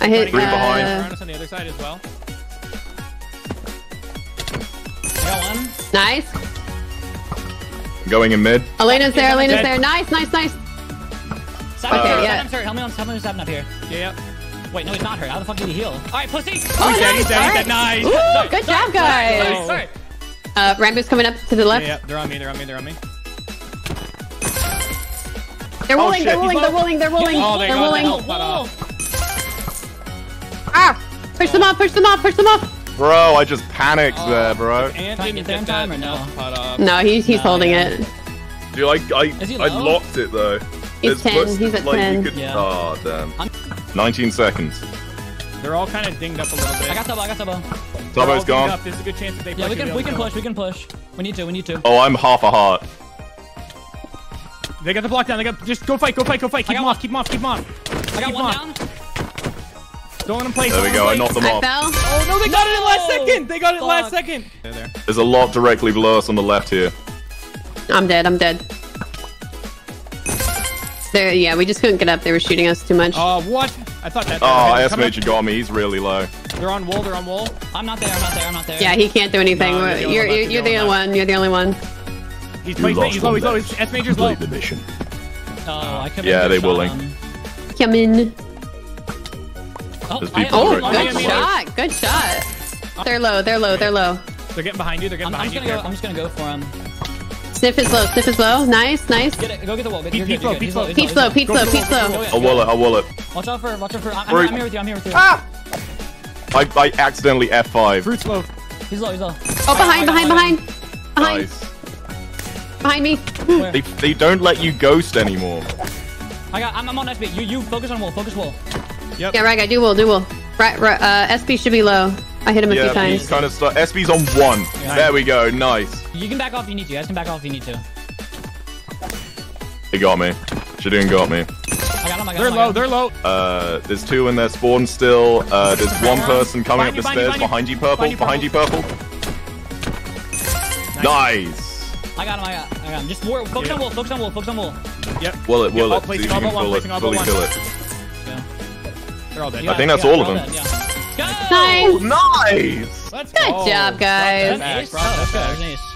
I hit three behind. On the other side as well. One. Nice. Going in mid. Elena's there. Elena's there. Nice, nice, nice. Okay, yeah. Sorry, help me on Sabin up here. Yeah. Wait, no, he's not hurt. How the fuck did he heal? All right, pussy. Oh, he's nice. He's dead. Right. Nice. Ooh, sorry. Good job, guys. Sorry. Rambo's coming up to the left. Yeah, they're on me. They're rolling. They're rolling. Oh, they're rolling. Ah! Push them off. Push them off. Bro, I just panicked there, bro. Time or no? No, he's holding it. Dude, I locked it though. He's 10. He's at 10. Oh, damn. 19 seconds. They're all kind of dinged up a little bit. I got Subo. Subo's gone. There's a good chance that they push. Yeah, we can push. We need to. Oh, I'm half a heart. They got the block down. Just go fight. Keep them off. I got one down. Don't let them play. There we go. I knocked them off. Oh no, they got it last second. There's a lot directly below us on the left here. I'm dead. There, yeah, we just couldn't get up. They were shooting us too much. Oh, what? I thought that. Oh, SMH got me. He's really low. They're on wall. I'm not there. Yeah, he can't do anything. No, you're the only one. He's low. SMH's low. The mission. Oh, I could. Yeah, they willing. Come in. Good shot. They're low. They're getting behind you. I'm just gonna go for him. Sniff is low. Nice. Go get the wall. Peep's low. I'll wallet. Watch out for. I'm here with you. Ah! I accidentally F5. Fruit's low. He's low. Oh, behind. Nice. Behind me. They don't let you ghost anymore. I'm on SB. You focus wall. Yep. Yeah, Rag, I do will. SB should be low. I hit him a few times. Kind of stuck. SB's on one. Yeah, there we go. Nice. You can back off if you need to. They got me. Shadoune got me. I got him. They're low. There's two in their spawn still. There's one person coming up the stairs. Behind you, purple. Nice. I got him. Just focus on wall. Yep. Will it. See if you can fully kill it. I think that's all of them. Nice! Good job, guys. That's nice.